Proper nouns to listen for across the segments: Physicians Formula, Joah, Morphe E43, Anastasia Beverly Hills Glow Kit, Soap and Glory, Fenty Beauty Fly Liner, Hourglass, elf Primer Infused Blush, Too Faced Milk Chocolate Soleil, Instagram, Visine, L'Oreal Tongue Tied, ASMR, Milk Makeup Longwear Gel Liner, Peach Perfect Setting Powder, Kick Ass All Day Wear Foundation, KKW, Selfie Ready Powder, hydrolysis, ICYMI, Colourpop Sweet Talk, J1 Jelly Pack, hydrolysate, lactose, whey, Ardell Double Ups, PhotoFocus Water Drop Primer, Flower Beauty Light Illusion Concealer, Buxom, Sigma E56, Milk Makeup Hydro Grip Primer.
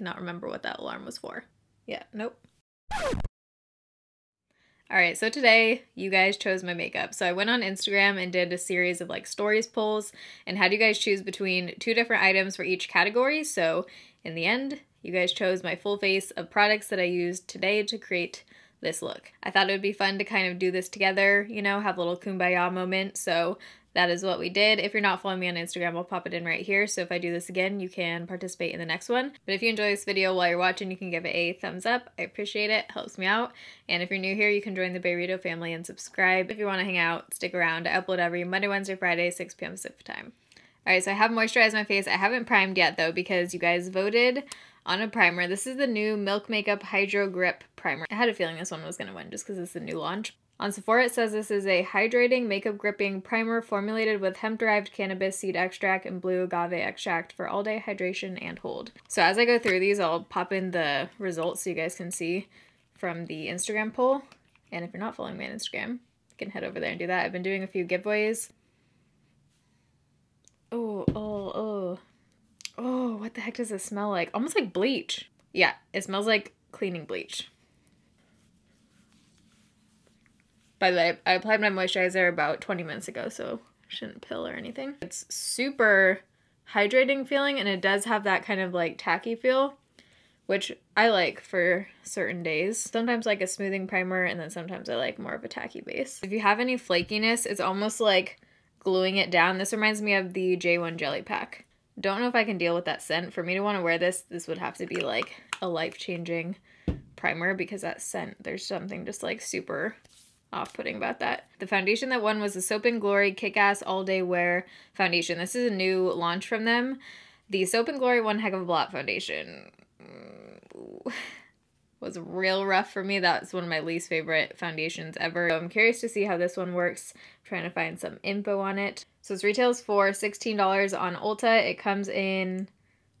cannot remember what that alarm was for. Yeah, nope. All right, so today you guys chose my makeup. So I went on Instagram and did a series of like stories polls and had you guys choose between two different items for each category. So in the end, you guys chose my full face of products that I used today to create this look. I thought it would be fun to kind of do this together, you know, have a little kumbaya moment. So that is what we did. If you're not following me on Instagram, I'll pop it in right here. So if I do this again, you can participate in the next one. But if you enjoy this video while you're watching, you can give it a thumbs up. I appreciate it. Helps me out. And if you're new here, you can join the Baerrito family and subscribe. If you want to hang out, stick around. I upload every Monday, Wednesday, Friday, 6 p.m. Pacific time. All right, so I have moisturized my face. I haven't primed yet though because you guys voted on a primer. This is the new Milk Makeup Hydro Grip Primer. I had a feeling this one was going to win just because it's a new launch. On Sephora, it says this is a hydrating, makeup gripping primer formulated with hemp-derived cannabis seed extract and blue agave extract for all-day hydration and hold. So as I go through these, I'll pop in the results so you guys can see from the Instagram poll. And if you're not following me on Instagram, you can head over there and do that. I've been doing a few giveaways. Oh, what the heck does this smell like? Almost like bleach. Yeah, it smells like cleaning bleach. By the way, I applied my moisturizer about 20 minutes ago, so shouldn't pill or anything. It's super hydrating feeling, and it does have that kind of like tacky feel, which I like for certain days. Sometimes like a smoothing primer, and then sometimes I like more of a tacky base. If you have any flakiness, it's almost like gluing it down. This reminds me of the J1 Jelly Pack. Don't know if I can deal with that scent. For me to want to wear this, this would have to be like a life-changing primer because that scent, there's something just like super off-putting about that. The foundation that won was the Soap and Glory Kick-Ass All Day Wear Foundation. This is a new launch from them. The Soap and Glory One Heck of a Blot Foundation was real rough for me. That's one of my least favorite foundations ever. So I'm curious to see how this one works. I'm trying to find some info on it. So this retails for $16 on Ulta. It comes in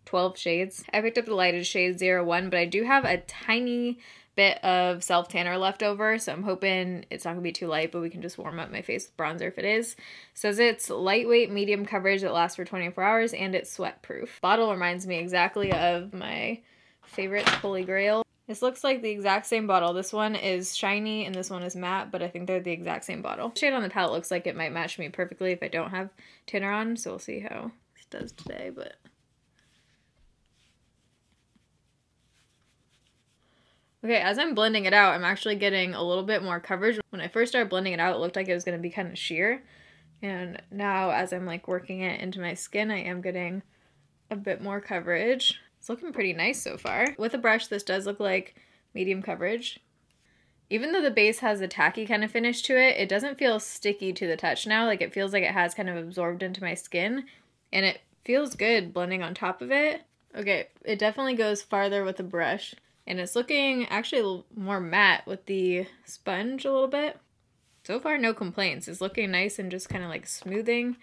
12 shades. I picked up the lighted shade 01, but I do have a tiny bit of self-tanner left over, so I'm hoping it's not gonna be too light, but we can just warm up my face with bronzer if it is. It says it's lightweight, medium coverage, it lasts for 24 hours, and it's sweat-proof. Bottle reminds me exactly of my favorite Holy Grail. This looks like the exact same bottle. This one is shiny and this one is matte, but I think they're the exact same bottle. The shade on the palette looks like it might match me perfectly if I don't have tanner on, so we'll see how this does today, but okay, as I'm blending it out, I'm actually getting a little bit more coverage. When I first started blending it out, it looked like it was going to be kind of sheer. And now, as I'm like working it into my skin, I am getting a bit more coverage. It's looking pretty nice so far. With a brush, this does look like medium coverage. Even though the base has a tacky kind of finish to it, it doesn't feel sticky to the touch now. Like, it feels like it has kind of absorbed into my skin. And it feels good blending on top of it. Okay, it definitely goes farther with a brush. And it's looking actually more matte with the sponge a little bit. So far, no complaints. It's looking nice and just kind of like smoothing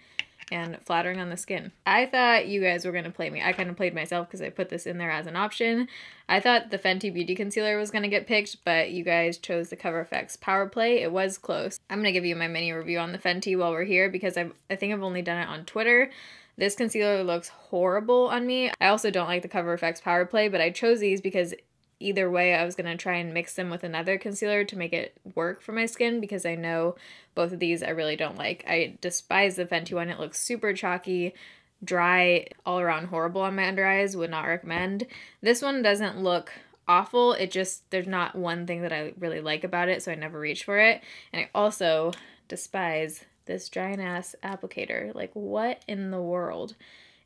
and flattering on the skin. I thought you guys were going to play me. I kind of played myself because I put this in there as an option. I thought the Fenty Beauty Concealer was going to get picked, but you guys chose the Cover FX Power Play. It was close. I'm going to give you my mini review on the Fenty while we're here because I think I've only done it on Twitter. This concealer looks horrible on me. I also don't like the Cover FX Power Play, but I chose these because either way, I was going to try and mix them with another concealer to make it work for my skin because I know both of these I really don't like. I despise the Fenty one. It looks super chalky, dry, all around horrible on my under eyes. Would not recommend. This one doesn't look awful. It just, there's not one thing that I really like about it, so I never reach for it. And I also despise this giant ass applicator. Like, what in the world?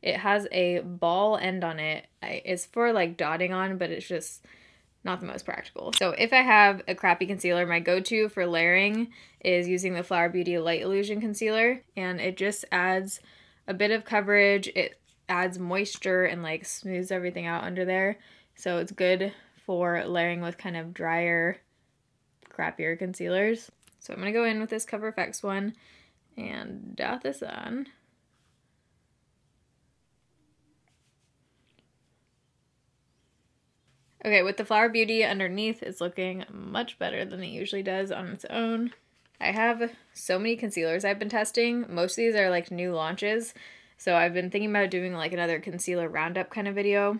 It has a ball end on it. It's for like dotting on, but it's just not the most practical. So if I have a crappy concealer, my go-to for layering is using the Flower Beauty Light Illusion Concealer, and it just adds a bit of coverage, it adds moisture and like smooths everything out under there. So it's good for layering with kind of drier, crappier concealers. So I'm gonna go in with this Cover FX one and dot this on. Okay, with the Flower Beauty underneath, it's looking much better than it usually does on its own. I have so many concealers I've been testing. Most of these are like new launches, so I've been thinking about doing like another concealer roundup kind of video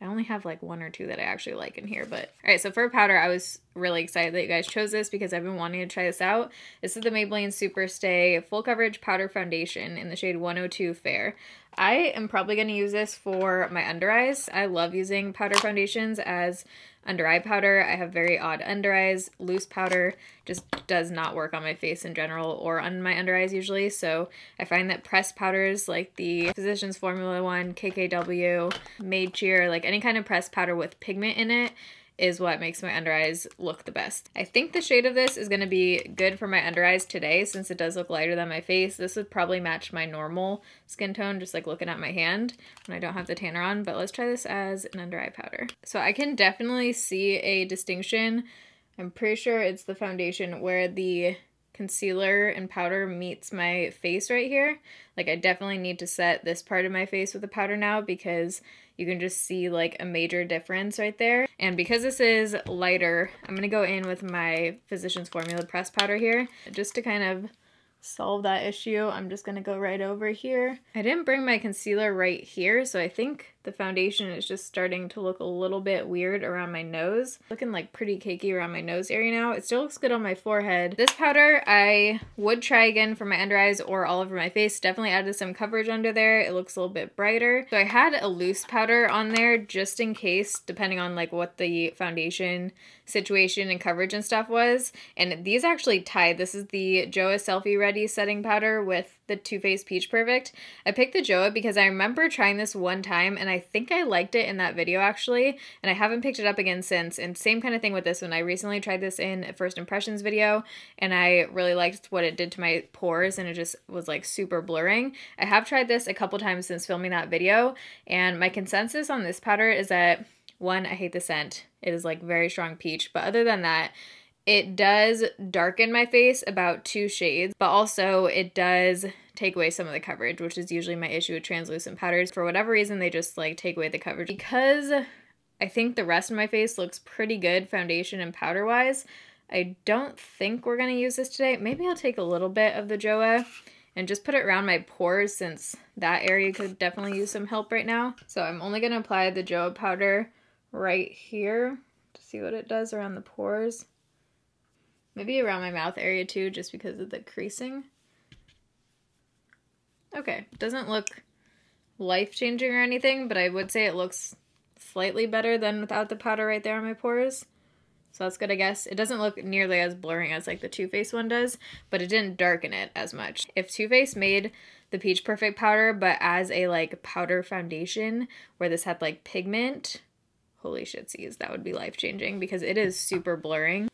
I only have like one or two that I actually like in here, but... Alright, so for powder, I was really excited that you guys chose this because I've been wanting to try this out. This is the Maybelline Superstay Full Coverage Powder Foundation in the shade 102 Fair. I am probably going to use this for my under eyes. I love using powder foundations as under eye powder. I have very odd under eyes. Loose powder just does not work on my face in general or on my under eyes usually. So I find that pressed powders like the Physicians Formula one, KKW, Made Cheer, like any kind of pressed powder with pigment in it is what makes my under eyes look the best. I think the shade of this is going to be good for my under eyes today since it does look lighter than my face. This would probably match my normal skin tone, just like looking at my hand when I don't have the tanner on, but let's try this as an under eye powder. So I can definitely see a distinction. I'm pretty sure it's the foundation where the concealer and powder meets my face right here. Like I definitely need to set this part of my face with the powder now because you can just see like a major difference right there. And because this is lighter, I'm gonna go in with my Physicians Formula pressed powder here just to kind of solve that issue. I'm just gonna go right over here. I didn't bring my concealer right here, so I think the foundation is just starting to look a little bit weird around my nose. Looking like pretty cakey around my nose area now. It still looks good on my forehead. This powder I would try again for my under eyes or all over my face. Definitely added some coverage under there. It looks a little bit brighter. So I had a loose powder on there just in case, depending on like what the foundation situation and coverage and stuff was. And these actually tied. This is the Joah Selfie Ready setting powder with the Too Faced Peach Perfect. I picked the Joah because I remember trying this one time and I think I liked it in that video actually, and I haven't picked it up again since. And same kind of thing with this one. I recently tried this in a first impressions video and I really liked what it did to my pores and it just was like super blurring. I have tried this a couple times since filming that video and my consensus on this powder is that one, I hate the scent. It is like very strong peach, but other than that, it does darken my face about two shades, but also it does take away some of the coverage, which is usually my issue with translucent powders. For whatever reason, they just like take away the coverage. Because I think the rest of my face looks pretty good foundation and powder wise, I don't think we're gonna use this today. Maybe I'll take a little bit of the Joah and just put it around my pores since that area could definitely use some help right now. So I'm only gonna apply the Joah powder right here to see what it does around the pores. Maybe around my mouth area too, just because of the creasing. Okay, doesn't look life-changing or anything, but I would say it looks slightly better than without the powder right there on my pores. So that's good, I guess. It doesn't look nearly as blurring as like the Too Faced one does, but it didn't darken it as much. If Too Faced made the Peach Perfect powder, but as a like powder foundation where this had like pigment, holy shitsies, that would be life-changing because it is super blurring.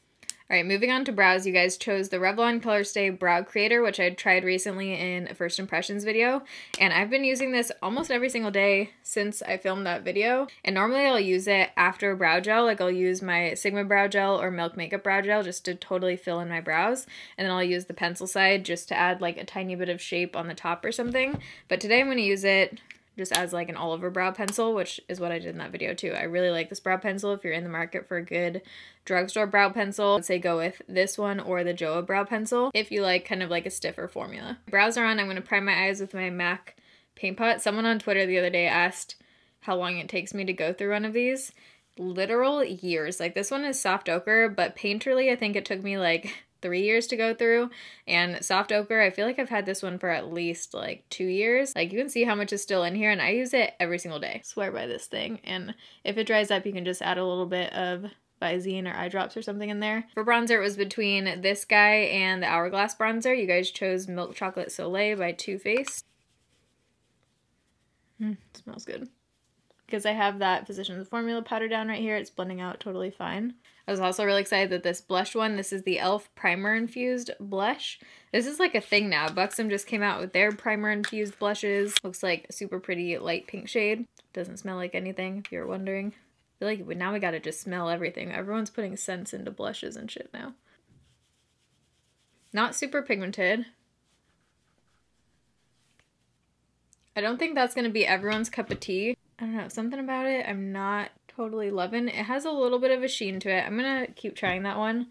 Alright, moving on to brows, you guys chose the Revlon ColorStay Brow Creator, which I tried recently in a first impressions video, and I've been using this almost every single day since I filmed that video, and normally I'll use it after brow gel, like I'll use my Sigma brow gel or Milk Makeup brow gel just to totally fill in my brows, and then I'll use the pencil side just to add like a tiny bit of shape on the top or something, but today I'm going to use it just as like an all over brow pencil, which is what I did in that video too. I really like this brow pencil. If you're in the market for a good drugstore brow pencil, I'd say go with this one or the Joah brow pencil if you like kind of like a stiffer formula. Brows are on. I'm going to prime my eyes with my MAC paint pot. Someone on Twitter the other day asked how long it takes me to go through one of these. Literal years. Like this one is soft ochre, but Painterly I think it took me like 3 years to go through, and soft ochre I feel like I've had this one for at least like 2 years. Like you can see how much is still in here and I use it every single day. Swear by this thing, and if it dries up you can just add a little bit of Visine or eye drops or something in there. For bronzer, it was between this guy and the Hourglass bronzer. You guys chose Milk Chocolate Soleil by Too Faced. Smells good. Because I have that Physicians Formula powder down right here, it's blending out totally fine. I was also really excited that this blush one, this is the Elf Primer Infused Blush. This is like a thing now. Buxom just came out with their primer infused blushes. Looks like a super pretty light pink shade. Doesn't smell like anything, if you're wondering. I feel like now we gotta just smell everything. Everyone's putting scents into blushes and shit now. Not super pigmented. I don't think that's gonna be everyone's cup of tea. I don't know, something about it I'm not totally loving. It has a little bit of a sheen to it. I'm gonna keep trying that one.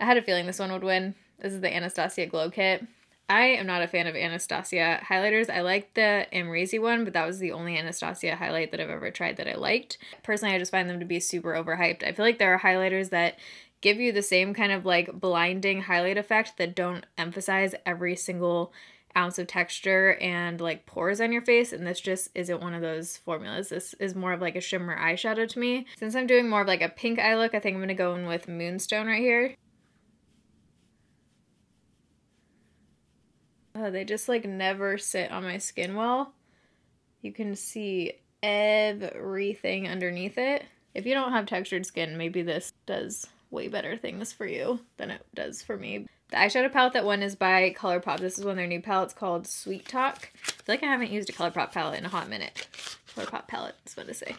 I had a feeling this one would win. This is the Anastasia Glow Kit. I am not a fan of Anastasia highlighters. I like the Amrezy one, but that was the only Anastasia highlight that I've ever tried that I liked. Personally, I just find them to be super overhyped. I feel like there are highlighters that give you the same kind of like blinding highlight effect that don't emphasize every single ounce of texture and like pores on your face, and this just isn't one of those formulas. This is more of like a shimmer eyeshadow to me. Since I'm doing more of like a pink eye look, I think I'm gonna go in with Moonstone right here. Oh, they just like never sit on my skin well. You can see everything underneath it. If you don't have textured skin, maybe this does way better things for you than it does for me. The eyeshadow palette that one is by Colourpop. This is one of their new palettes called Sweet Talk. I feel like I haven't used a Colourpop palette in a hot minute. Colourpop palette is what I say.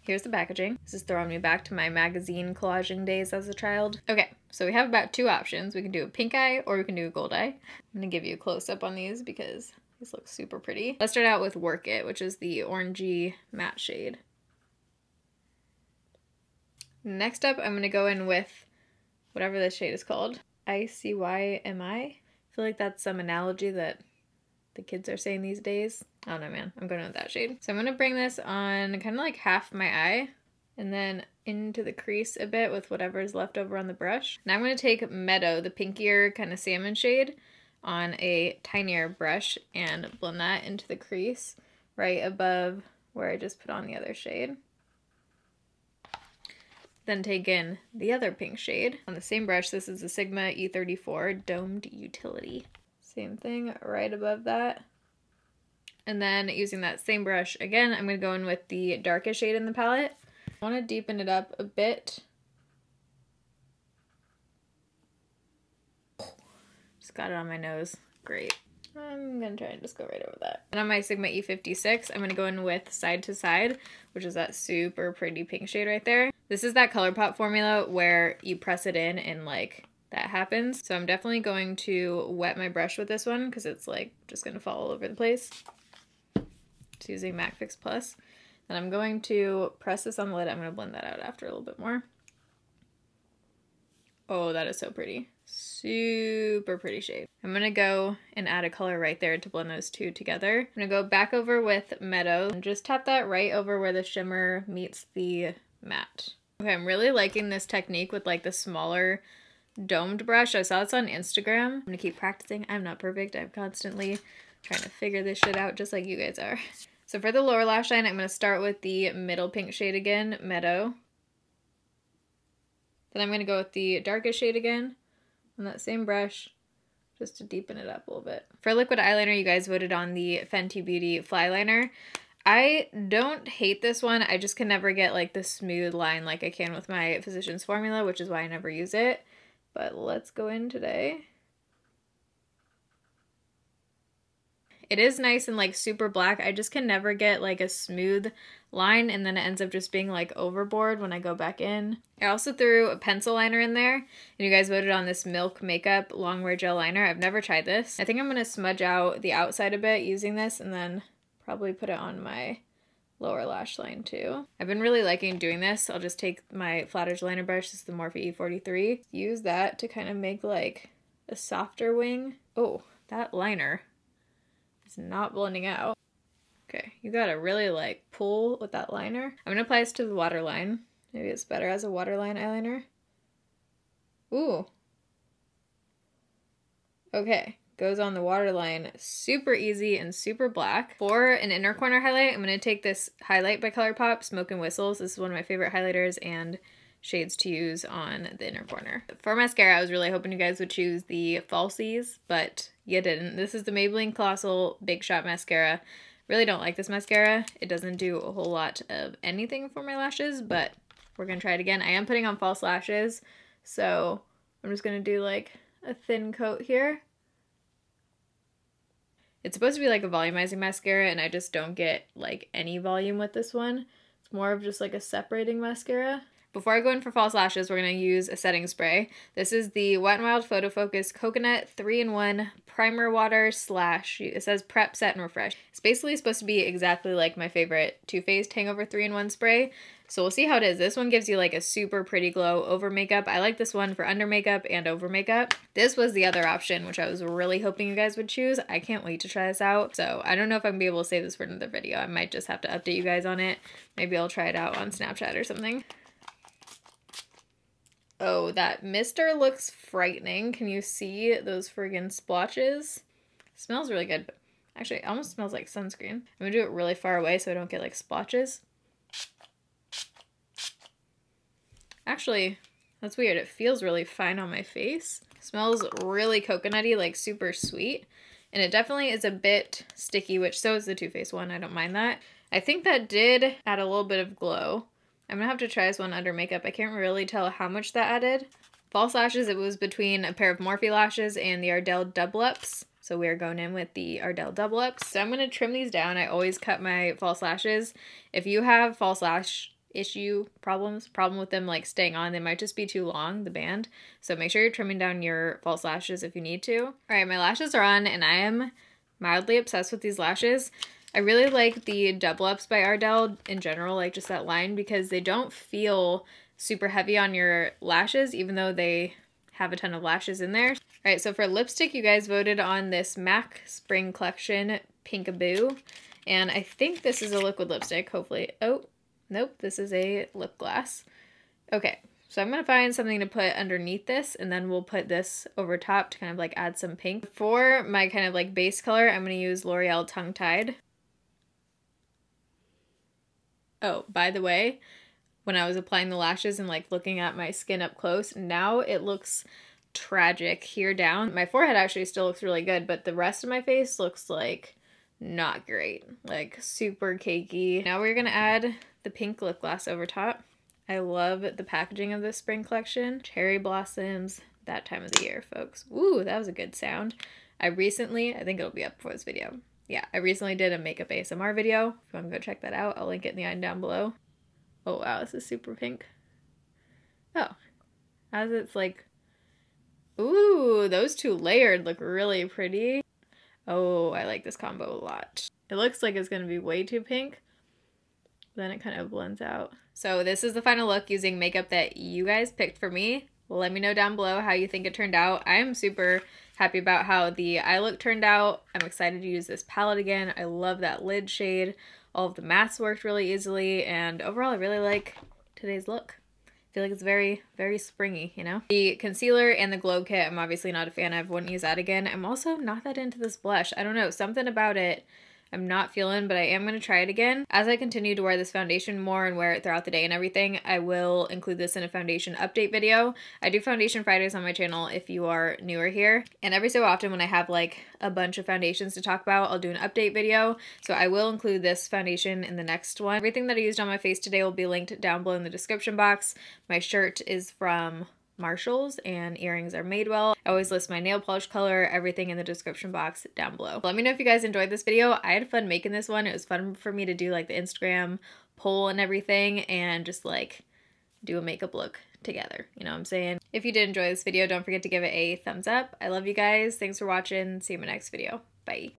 Here's the packaging. This is throwing me back to my magazine collaging days as a child. Okay, so we have about two options. We can do a pink eye or we can do a gold eye. I'm gonna give you a close-up on these because these look super pretty. Let's start out with Work It, which is the orangey matte shade. Next up, I'm gonna go in with whatever this shade is called. ICYMI. I feel like that's some analogy that the kids are saying these days. I don't know, man. I'm going with that shade. So I'm going to bring this on kind of like half my eye and then into the crease a bit with whatever's left over on the brush. Now I'm going to take Meadow, the pinkier kind of salmon shade, on a tinier brush and blend that into the crease right above where I just put on the other shade. Then take in the other pink shade. On the same brush, this is the Sigma E34 Domed Utility. Same thing right above that. And then using that same brush again, I'm going to go in with the darkest shade in the palette. I want to deepen it up a bit. Just got it on my nose. Great. I'm going to try and just go right over that. And on my Sigma E56, I'm going to go in with Side to Side, which is that super pretty pink shade right there. This is that Colourpop formula where you press it in and like that happens. So I'm definitely going to wet my brush with this one because it's like just gonna fall all over the place. Just using MAC Fix Plus. Then I'm going to press this on the lid. I'm gonna blend that out after a little bit more. Oh, that is so pretty. Super pretty shade. I'm gonna go and add a color right there to blend those two together. I'm gonna go back over with Meadow and just tap that right over where the shimmer meets the matte. Okay, I'm really liking this technique with like the smaller domed brush. I saw this on Instagram. I'm gonna keep practicing. I'm not perfect. I'm constantly trying to figure this shit out just like you guys are. So for the lower lash line, I'm gonna start with the middle pink shade again, Meadow. Then I'm gonna go with the darkest shade again on that same brush, just to deepen it up a little bit. For liquid eyeliner, you guys voted on the Fenty Beauty Fly Liner. I don't hate this one. I just can never get like the smooth line like I can with my Physicians Formula, which is why I never use it. But let's go in today. It is nice and like super black. I just can never get like a smooth line, and then it ends up just being like overboard when I go back in. I also threw a pencil liner in there, and you guys voted on this Milk Makeup Longwear Gel Liner. I've never tried this. I think I'm gonna smudge out the outside a bit using this, and then probably put it on my lower lash line too. I've been really liking doing this. I'll just take my flat edge liner brush, this is the Morphe E43. Use that to kind of make like a softer wing. Oh, that liner is not blending out. Okay, you gotta really like pull with that liner. I'm gonna apply this to the waterline. Maybe it's better as a waterline eyeliner. Ooh. Okay. Goes on the waterline super easy and super black. For an inner corner highlight, I'm gonna take this highlight by Colourpop, Smoke and Whistles. This is one of my favorite highlighters and shades to use on the inner corner. For mascara, I was really hoping you guys would choose the Falsies, but you didn't. This is the Maybelline Colossal Big Shot Mascara. Really don't like this mascara. It doesn't do a whole lot of anything for my lashes, but we're gonna try it again. I am putting on false lashes, so I'm just gonna do like a thin coat here. It's supposed to be like a volumizing mascara, and I just don't get like any volume with this one. It's more of just like a separating mascara. Before I go in for false lashes, we're going to use a setting spray. This is the Wet n Wild Photo Focus Coconut 3-in-1 Primer Water / it says Prep, Set, and Refresh. It's basically supposed to be exactly like my favorite Too Faced Hangover 3-in-1 spray, so we'll see how it is. This one gives you like a super pretty glow over makeup. I like this one for under makeup and over makeup. This was the other option, which I was really hoping you guys would choose. I can't wait to try this out. So I don't know if I'm gonna be able to save this for another video. I might just have to update you guys on it. Maybe I'll try it out on Snapchat or something. Oh, that mister looks frightening. Can you see those friggin' splotches? It smells really good. Actually, it almost smells like sunscreen. I'm gonna do it really far away so I don't get like splotches. Actually, that's weird. It feels really fine on my face. It smells really coconutty, like super sweet. And it definitely is a bit sticky, which so is the Too Faced one. I don't mind that. I think that did add a little bit of glow. I'm gonna have to try this one under makeup. I can't really tell how much that added. False lashes, it was between a pair of Morphe lashes and the Ardell Double Ups. So we are going in with the Ardell Double Ups. So I'm gonna trim these down. I always cut my false lashes. If you have false lash issue problem with them like staying on, they might just be too long, the band. So make sure you're trimming down your false lashes if you need to. All right, my lashes are on and I am mildly obsessed with these lashes. I really like the Double Ups by Ardell in general, like just that line, because they don't feel super heavy on your lashes, even though they have a ton of lashes in there. All right, so for lipstick, you guys voted on this MAC Spring Collection Pinkaboo, and I think this is a liquid lipstick, hopefully. Oh, nope, this is a lip gloss. Okay, so I'm gonna find something to put underneath this, and then we'll put this over top to kind of like add some pink. For my kind of like base color, I'm gonna use L'Oreal Tongue Tied. Oh, by the way, when I was applying the lashes and like looking at my skin up close, now it looks tragic here down. My forehead actually still looks really good, but the rest of my face looks like not great, like super cakey. Now we're gonna add the pink lip gloss over top. I love the packaging of this spring collection. Cherry blossoms, that time of the year, folks. Ooh, that was a good sound. I think it'll be up for this video. Yeah, I recently did a makeup ASMR video. If you want to go check that out, I'll link it in the end down below. Oh wow, this is super pink. Oh, as it's like, ooh, those two layered look really pretty. Oh, I like this combo a lot. It looks like it's gonna be way too pink. Then it kind of blends out. So this is the final look using makeup that you guys picked for me. Let me know down below how you think it turned out. I'm super happy about how the eye look turned out. I'm excited to use this palette again. I love that lid shade. All of the mattes worked really easily, and overall I really like today's look. I feel like it's very, very springy, you know? The concealer and the glow kit, I'm obviously not a fan of. Wouldn't use that again. I'm also not that into this blush. I don't know, something about it I'm not feeling, but I am going to try it again. As I continue to wear this foundation more and wear it throughout the day and everything, I will include this in a foundation update video. I do foundation Fridays on my channel if you are newer here. And every so often when I have like a bunch of foundations to talk about, I'll do an update video. So I will include this foundation in the next one. Everything that I used on my face today will be linked down below in the description box. My shirt is from Marshalls and earrings are Madewell. I always list my nail polish color, everything in the description box down below. Let me know if you guys enjoyed this video. I had fun making this one. It was fun for me to do like the Instagram poll and everything and just like do a makeup look together. You know what I'm saying? If you did enjoy this video, don't forget to give it a thumbs up. I love you guys. Thanks for watching. See you in my next video. Bye.